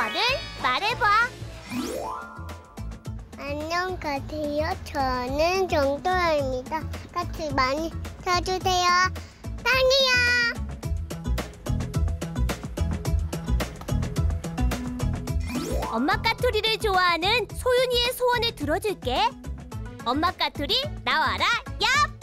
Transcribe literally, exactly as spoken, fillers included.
영어를 말해봐. 안녕 같아요. 저는 정도라입니다. 같이 많이 사주세요. 사랑해요. 엄마 까투리를 좋아하는 소윤이의 소원을 들어줄게. 엄마 까투리 나와라 얍!